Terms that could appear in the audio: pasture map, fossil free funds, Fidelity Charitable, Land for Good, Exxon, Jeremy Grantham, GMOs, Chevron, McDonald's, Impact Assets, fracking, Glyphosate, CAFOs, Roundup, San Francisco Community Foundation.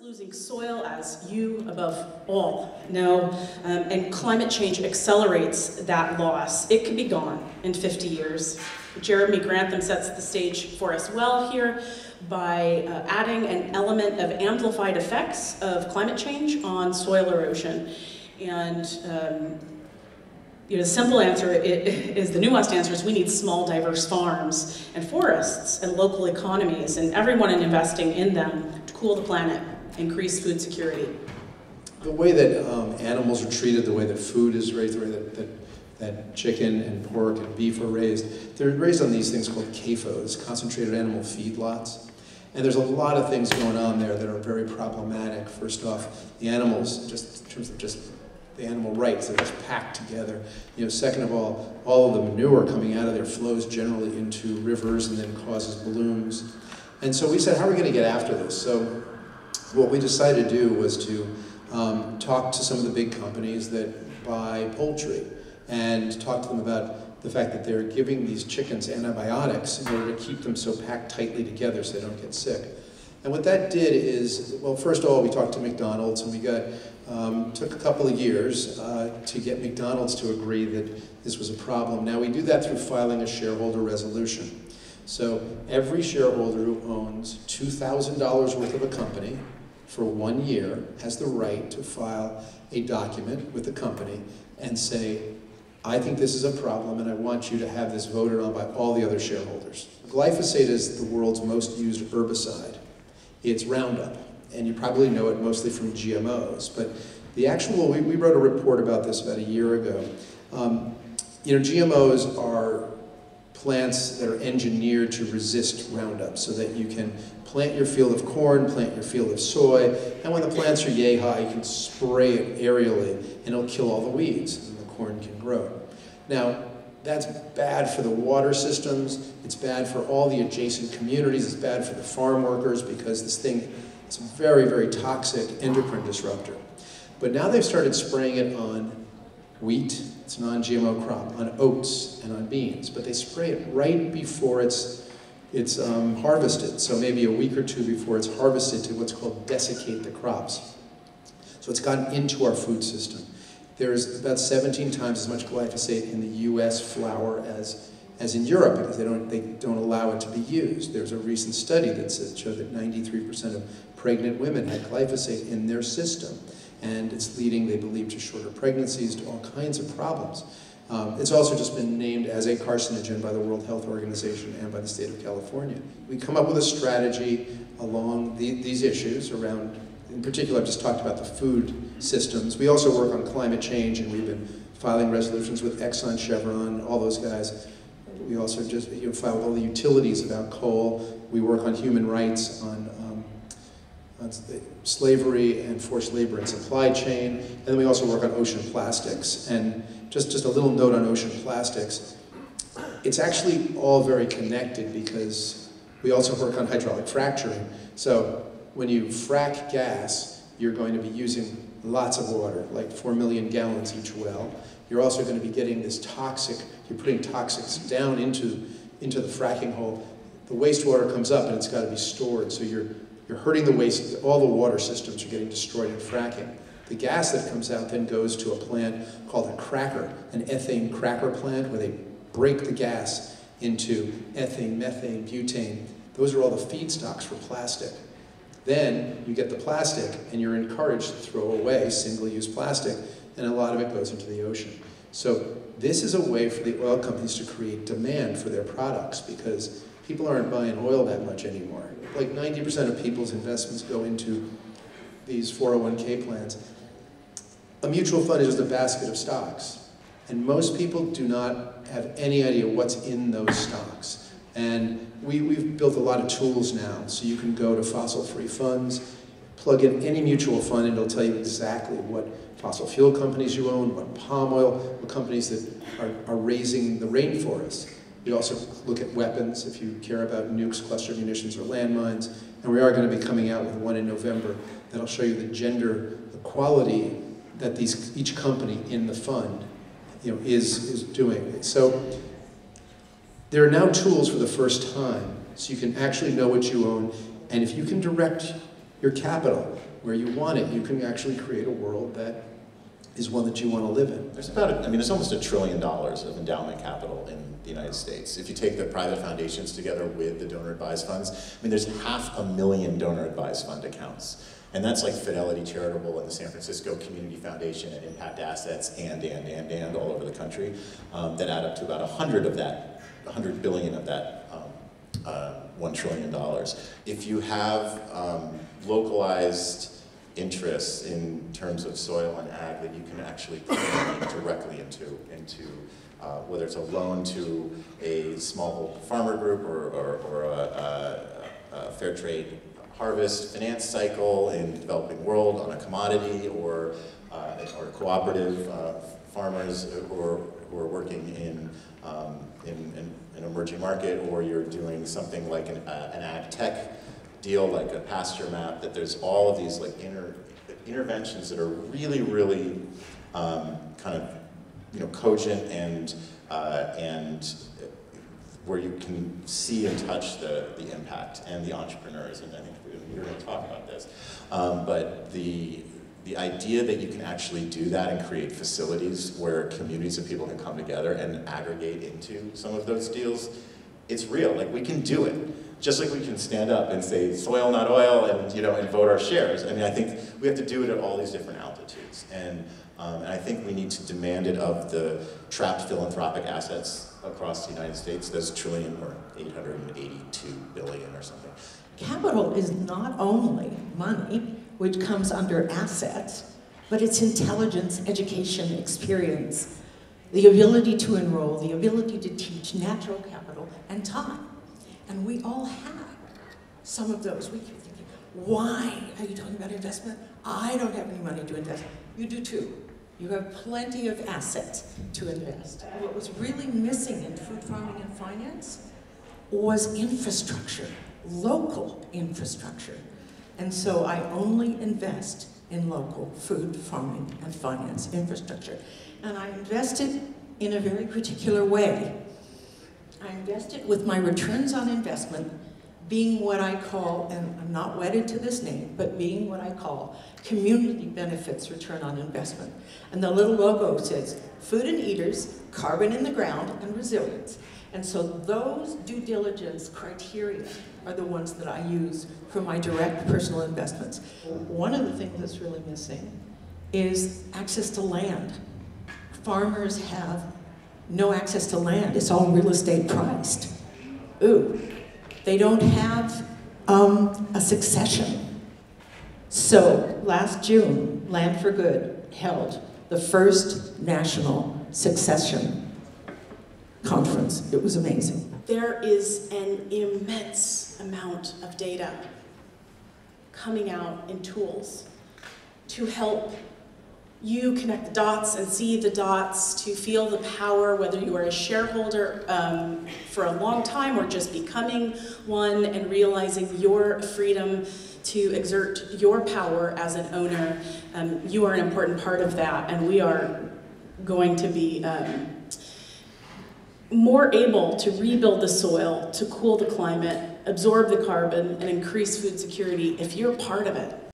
losing soil as you above all know, and climate change accelerates that loss. It could be gone in 50 years. Jeremy Grantham sets the stage for us well here by adding an element of amplified effects of climate change on soil erosion. And you know, the simple answer is the nuanced answer is we need small, diverse farms and forests and local economies and everyone in investing in them to cool the planet, increase food security. The way that animals are treated, the way that food is raised, the way that chicken and pork and beef are raised, they're raised on these things called CAFOs, concentrated animal feedlots. And there's a lot of things going on there that are very problematic. First off, the animals, just in terms of just the animal rights, they're just packed together. You know, second of all of the manure coming out of there flows generally into rivers and then causes blooms. And so we said, how are we going to get after this? So what we decided to do was to talk to some of the big companies that buy poultry and talk to them about the fact that they're giving these chickens antibiotics in order to keep them so packed tightly together so they don't get sick. And what that did is, well, first of all, we talked to McDonald's, and we got, took a couple of years to get McDonald's to agree that this was a problem. Now, we do that through filing a shareholder resolution. So every shareholder who owns $2,000 worth of a company for 1 year has the right to file a document with the company and say, I think this is a problem, and I want you to have this voted on by all the other shareholders. Glyphosate is the world's most used herbicide. It's Roundup, and you probably know it mostly from GMOs. But the actual, we wrote a report about this about a year ago. You know, GMOs are plants that are engineered to resist Roundup, so that you can plant your field of corn, plant your field of soy, and when the plants are yay high, you can spray it aerially, and it'll kill all the weeds. Corn can grow. Now, that's bad for the water systems, it's bad for all the adjacent communities, it's bad for the farm workers because this thing is a very, very toxic endocrine disruptor. But now they've started spraying it on wheat, it's a non-GMO crop, on oats and on beans, but they spray it right before it's harvested, so maybe a week or two before it's harvested to what's called desiccate the crops. So it's gotten into our food system. There's about 17 times as much glyphosate in the U.S. flour as in Europe because they don't allow it to be used. There's a recent study that showed that 93% of pregnant women had glyphosate in their system, and it's leading, they believe, to shorter pregnancies, to all kinds of problems. It's also just been named as a carcinogen by the World Health Organization and by the state of California. We come up with a strategy along these issues around. In particular, I've just talked about the food systems. We also work on climate change, and we've been filing resolutions with Exxon, Chevron, all those guys. We also just filed all the utilities about coal. We work on human rights, on slavery and forced labor and supply chain. And then we also work on ocean plastics. And just a little note on ocean plastics. It's actually all very connected because we also work on hydraulic fracturing. So when you frack gas, you're going to be using lots of water, like 4 million gallons each well. You're also going to be getting this toxic, you're putting toxics down into the fracking hole. The wastewater comes up and it's got to be stored, so you're hurting the waste, all the water systems are getting destroyed in fracking. The gas that comes out then goes to a plant called a cracker, an ethane cracker plant where they break the gas into ethane, methane, butane. Those are all the feedstocks for plastic. Then you get the plastic, and you're encouraged to throw away single-use plastic, and a lot of it goes into the ocean. So this is a way for the oil companies to create demand for their products, because people aren't buying oil that much anymore. Like 90% of people's investments go into these 401k plans. A mutual fund is just a basket of stocks, and most people do not have any idea what's in those stocks. And we've built a lot of tools now, so you can go to fossil free funds, plug in any mutual fund, and it'll tell you exactly what fossil fuel companies you own, what palm oil, what companies that are raising the rainforest. We also look at weapons, if you care about nukes, cluster munitions, or landmines, and we are going to be coming out with one in November that'll show you the gender equality that each company in the fund is doing. So there are now tools for the first time, so you can actually know what you own, and if you can direct your capital where you want it. You can actually create a world that is one that you want to live in. There's about, there's almost $1 trillion of endowment capital in the United States. If you take the private foundations together with the donor advised funds, there's 500,000 donor advised fund accounts. And that's like Fidelity Charitable and the San Francisco Community Foundation and Impact Assets and all over the country that add up to about 100 of that, 100 billion of that $1 trillion. If you have localized interests in terms of soil and ag that you can actually put directly into whether it's a loan to a small farmer group or a fair trade harvest finance cycle in the developing world on a commodity or cooperative farmers who are working in an emerging market, or you're doing something like an ag tech deal like a pasture map, that there's all of these like interventions that are really kind of cogent and where you can see and touch the impact and the entrepreneurs. And I think we're going to talk about this, but the idea that you can actually do that and create facilities where communities of people can come together and aggregate into some of those deals, it's real. Like, we can do it. Just like we can stand up and say soil, not oil, and and vote our shares. I think we have to do it at all these different altitudes, and I think we need to demand it of the trapped philanthropic assets across the United States. Those trillion or 882 billion or something. Capital is not only money, which comes under assets, but it's intelligence, education, experience, the ability to enroll, the ability to teach, natural capital, and time. And we all have some of those. We keep thinking, why are you talking about investment? I don't have any money to invest. You do too. You have plenty of assets to invest. What was really missing in food farming and finance was infrastructure, local infrastructure. And so I only invest in local food, farming, and finance infrastructure. And I invested in a very particular way. I invested with my returns on investment being what I call, and I'm not wedded to this name, but being what I call community benefits return on investment. And the little logo says food and eaters, carbon in the ground, and resilience. And so those due diligence criteria are the ones that I use for my direct personal investments. One of the things that's really missing is access to land. Farmers have no access to land. It's all real estate priced. Ooh, they don't have a succession. So last June, Land for Good held the first national succession conference. It was amazing. There is an immense amount of data coming out in tools to help you connect the dots and see the dots, to feel the power, whether you are a shareholder for a long time or just becoming one and realizing your freedom to exert your power as an owner. You are an important part of that, and we are going to be more able to rebuild the soil, to cool the climate, absorb the carbon, and increase food security if you're part of it.